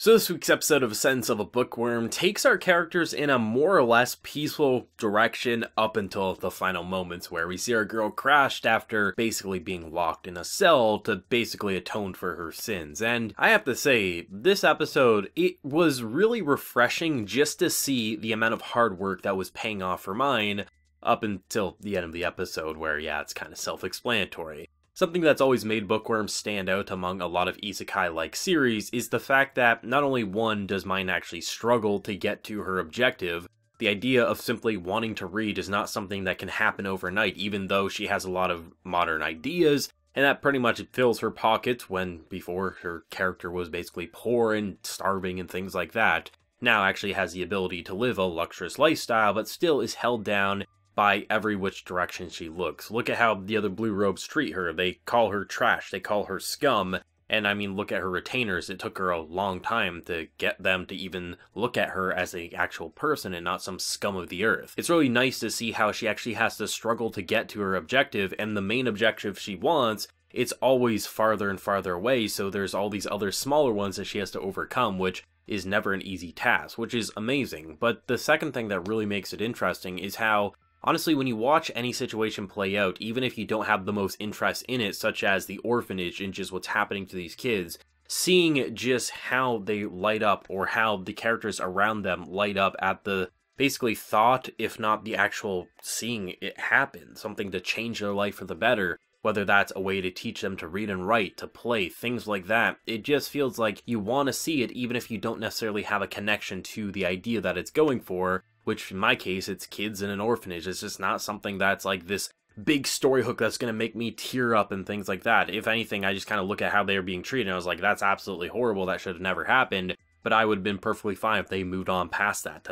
So this week's episode of Ascendance of a Bookworm takes our characters in a more or less peaceful direction up until the final moments where we see our girl crashed after basically being locked in a cell to basically atone for her sins. And I have to say, this episode, it was really refreshing just to see the amount of hard work that was paying off for mine up until the end of the episode where, yeah, it's kind of self-explanatory. Something that's always made Bookworm stand out among a lot of isekai-like series is the fact that not only one does mine actually struggle to get to her objective, the idea of simply wanting to read is not something that can happen overnight, even though she has a lot of modern ideas, and that pretty much fills her pockets when before her character was basically poor and starving and things like that. Now actually has the ability to live a luxurious lifestyle, but still is held down by every which direction she looks. Look at how the other blue robes treat her. They call her trash, they call her scum, and I mean look at her retainers. It took her a long time to get them to even look at her as an actual person and not some scum of the earth. It's really nice to see how she actually has to struggle to get to her objective, and the main objective she wants, it's always farther and farther away, so there's all these other smaller ones that she has to overcome, which is never an easy task, which is amazing. But the second thing that really makes it interesting is how honestly, when you watch any situation play out, even if you don't have the most interest in it, such as the orphanage and just what's happening to these kids, seeing just how they light up or how the characters around them light up at the basically thought, if not the actual seeing it happen, something to change their life for the better, whether that's a way to teach them to read and write, to play, things like that, it just feels like you want to see it even if you don't necessarily have a connection to the idea that it's going for. Which in my case, it's kids in an orphanage. It's just not something that's like this big story hook that's going to make me tear up and things like that. If anything, I just kind of look at how they are being treated and I was like, that's absolutely horrible. That should have never happened. But I would have been perfectly fine if they moved on past that.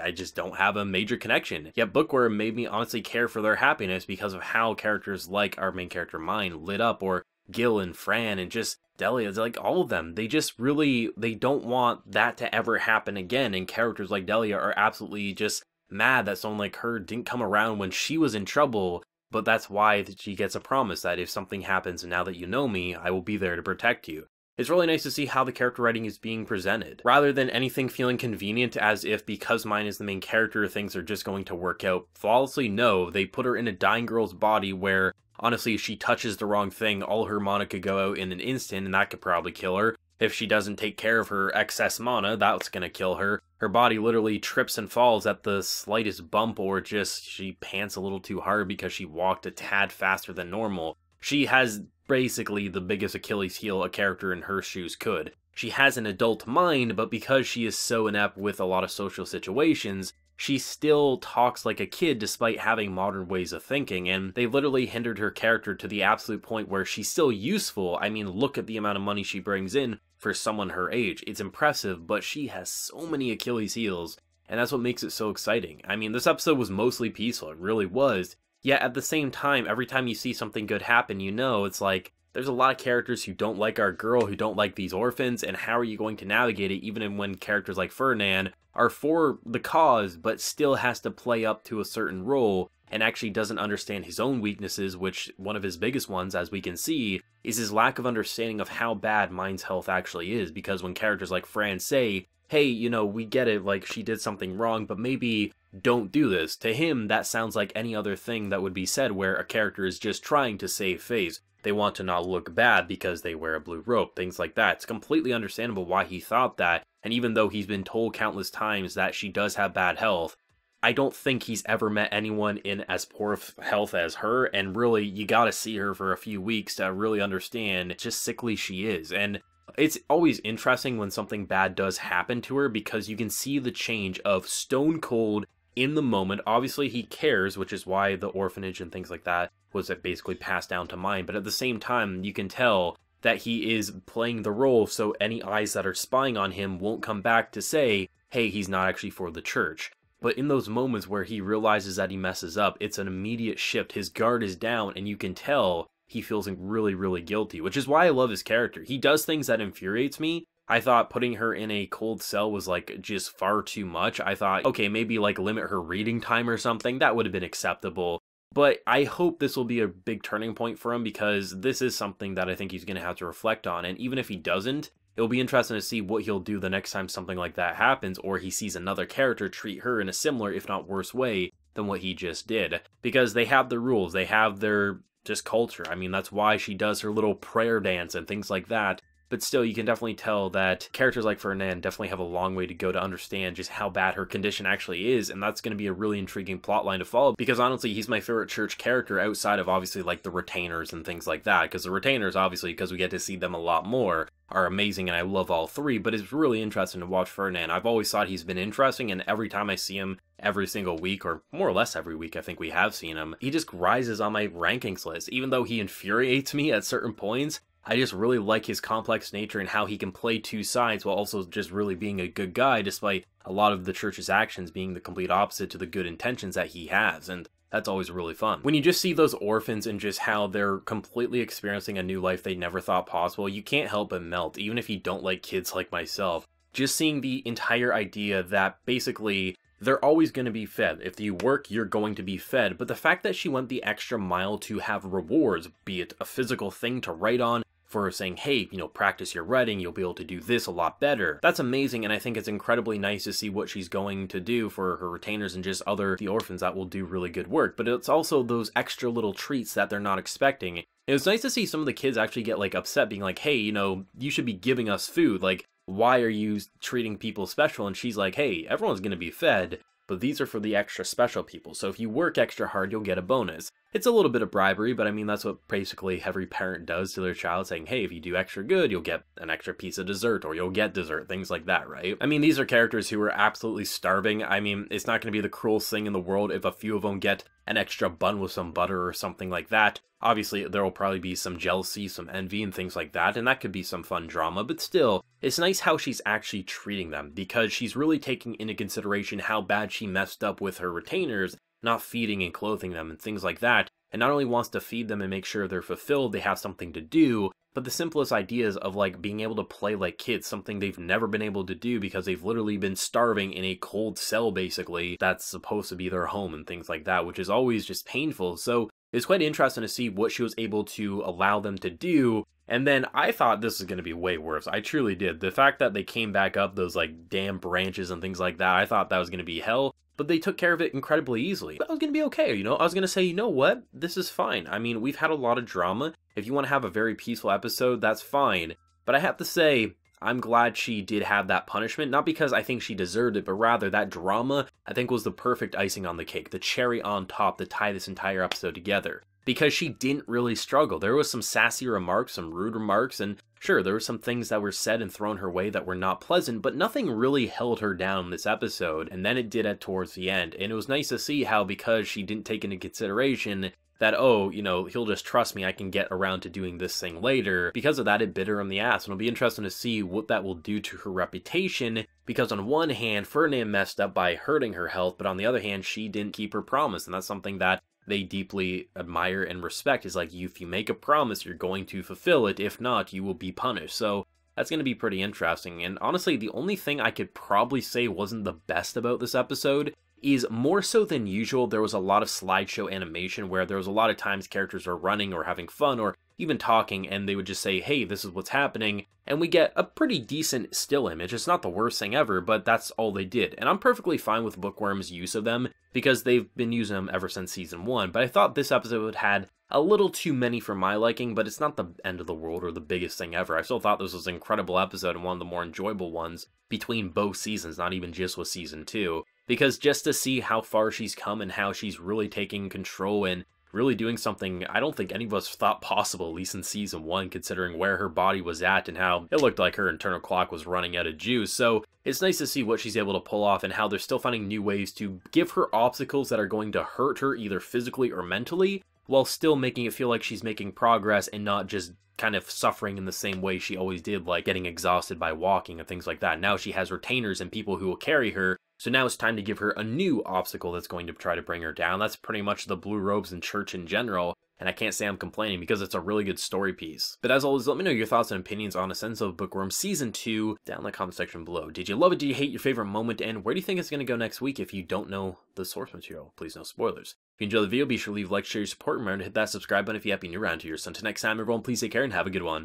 I just don't have a major connection. Yet Bookworm made me honestly care for their happiness because of how characters like our main character Mine lit up, or Gil and Fran and just Delia, like all of them, they just really, they don't want that to ever happen again, and characters like Delia are absolutely just mad that someone like her didn't come around when she was in trouble, but that's why she gets a promise that if something happens now that you know me, I will be there to protect you. It's really nice to see how the character writing is being presented, rather than anything feeling convenient as if because Mine is the main character, things are just going to work out flawlessly. No, they put her in a dying girl's body where honestly, if she touches the wrong thing, all her mana could go out in an instant, and that could probably kill her. If she doesn't take care of her excess mana, that's gonna kill her. Her body literally trips and falls at the slightest bump, or just she pants a little too hard because she walked a tad faster than normal. She has basically the biggest Achilles heel a character in her shoes could. She has an adult mind, but because she is so inept with a lot of social situations, she still talks like a kid despite having modern ways of thinking, and they literally hindered her character to the absolute point where she's still useful. I mean, look at the amount of money she brings in for someone her age. It's impressive, but she has so many Achilles heels, and that's what makes it so exciting. I mean, this episode was mostly peaceful, it really was, yet at the same time, every time you see something good happen, you know, it's like, there's a lot of characters who don't like our girl, who don't like these orphans, and how are you going to navigate it even when characters like Ferdinand are for the cause, but still has to play up to a certain role, and actually doesn't understand his own weaknesses, which one of his biggest ones, as we can see, is his lack of understanding of how bad Mine's health actually is, because when characters like Fran say, hey, you know, we get it, like, she did something wrong, but maybe don't do this, to him, that sounds like any other thing that would be said where a character is just trying to save face. They want to not look bad because they wear a blue robe, things like that. It's completely understandable why he thought that, and even though he's been told countless times that she does have bad health, I don't think he's ever met anyone in as poor health as her, and really, you gotta see her for a few weeks to really understand just sickly she is. And it's always interesting when something bad does happen to her, because you can see the change of stone cold in the moment. Obviously he cares, which is why the orphanage and things like that was basically passed down to Mine, but at the same time you can tell that he is playing the role so any eyes that are spying on him won't come back to say, hey, he's not actually for the church. But in those moments where he realizes that he messes up, it's an immediate shift. His guard is down and you can tell he feels really, really guilty, which is why I love his character. He does things that infuriates me. I thought putting her in a cold cell was like just far too much. I thought, okay, maybe like limit her reading time or something. That would have been acceptable. But I hope this will be a big turning point for him, because this is something that I think he's going to have to reflect on. And even if he doesn't, It'll be interesting to see what he'll do the next time something like that happens, or he sees another character treat her in a similar, if not worse, way than what he just did. Because they have their rules, they have their just culture. I mean, that's why she does her little prayer dance and things like that. But still, you can definitely tell that characters like Ferdinand definitely have a long way to go to understand just how bad her condition actually is, and that's going to be a really intriguing plotline to follow, because honestly, he's my favorite church character outside of obviously like the Retainers and things like that, because the Retainers, obviously, because we get to see them a lot more, are amazing, and I love all three, but it's really interesting to watch Ferdinand. I've always thought he's been interesting, and every time I see him every single week, or more or less every week I think we have seen him, he just rises on my rankings list. Even though he infuriates me at certain points, I just really like his complex nature and how he can play two sides while also just really being a good guy, despite a lot of the church's actions being the complete opposite to the good intentions that he has, and that's always really fun. When you just see those orphans and just how they're completely experiencing a new life they never thought possible, you can't help but melt, even if you don't like kids like myself. Just seeing the entire idea that basically they're always going to be fed. If you work, you're going to be fed, but the fact that she went the extra mile to have rewards, be it a physical thing to write on, for saying, hey, you know, practice your writing, you'll be able to do this a lot better. That's amazing, and I think it's incredibly nice to see what she's going to do for her retainers and just other the orphans that will do really good work. But it's also those extra little treats that they're not expecting. It was nice to see some of the kids actually get like upset, being like, hey, you know, you should be giving us food. Like, why are you treating people special? And she's like, hey, everyone's gonna be fed, but these are for the extra special people, so if you work extra hard, you'll get a bonus. It's a little bit of bribery, but I mean, that's what basically every parent does to their child, saying, hey, if you do extra good, you'll get an extra piece of dessert, or you'll get dessert, things like that, right? I mean, these are characters who are absolutely starving. I mean, it's not going to be the cruelest thing in the world if a few of them get an extra bun with some butter or something like that. Obviously, there will probably be some jealousy, some envy, and things like that, and that could be some fun drama, but still, it's nice how she's actually treating them, because she's really taking into consideration how bad she messed up with her retainers, not feeding and clothing them and things like that, and not only wants to feed them and make sure they're fulfilled, they have something to do, but the simplest ideas of like being able to play like kids, something they've never been able to do because they've literally been starving in a cold cell, basically, that's supposed to be their home and things like that, which is always just painful. So it's quite interesting to see what she was able to allow them to do. And then I thought this was going to be way worse. I truly did. The fact that they came back up those like damn branches and things like that, I thought that was going to be hell. But they took care of it incredibly easily. That was going to be okay, you know? I was going to say, you know what? This is fine. I mean, we've had a lot of drama. If you want to have a very peaceful episode, that's fine. But I have to say, I'm glad she did have that punishment. Not because I think she deserved it, but rather that drama, I think, was the perfect icing on the cake. The cherry on top to tie this entire episode together. Because she didn't really struggle. There was some sassy remarks, some rude remarks, and sure, there were some things that were said and thrown her way that were not pleasant, but nothing really held her down this episode, and then it did at towards the end, and it was nice to see how, because she didn't take into consideration that, oh, you know, he'll just trust me, I can get around to doing this thing later. Because of that, it bit her in the ass, and it'll be interesting to see what that will do to her reputation, because on one hand, Ferdinand messed up by hurting her health, but on the other hand, she didn't keep her promise, and that's something that they deeply admire and respect, is like, if you make a promise, you're going to fulfill it. If not, you will be punished. So that's going to be pretty interesting. And honestly, the only thing I could probably say wasn't the best about this episode is, more so than usual, there was a lot of slideshow animation where there was a lot of times characters are running or having fun or even talking, and they would just say, hey, this is what's happening, and we get a pretty decent still image. It's not the worst thing ever, but that's all they did, and I'm perfectly fine with Bookworm's use of them, because they've been using them ever since season 1, but I thought this episode had a little too many for my liking, but it's not the end of the world or the biggest thing ever. I still thought this was an incredible episode and one of the more enjoyable ones between both seasons, not even just with season 2, because just to see how far she's come and how she's really taking control and really doing something I don't think any of us thought possible, at least in season 1, considering where her body was at and how it looked like her internal clock was running out of juice. So it's nice to see what she's able to pull off and how they're still finding new ways to give her obstacles that are going to hurt her either physically or mentally, while still making it feel like she's making progress and not just kind of suffering in the same way she always did, like getting exhausted by walking and things like that. Now she has retainers and people who will carry her, so now it's time to give her a new obstacle that's going to try to bring her down. That's pretty much the blue robes and church in general, and I can't say I'm complaining because it's a really good story piece. But as always, let me know your thoughts and opinions on Ascendance of a Bookworm Season 2 down in the comment section below. Did you love it? Did you hate? Your favorite moment? And where do you think it's going to go next week if you don't know the source material? Please, no spoilers. If you enjoyed the video, be sure to leave a like, share your support, and remember to hit that subscribe button if you happen to be new around here. So until next time, everyone, please take care and have a good one.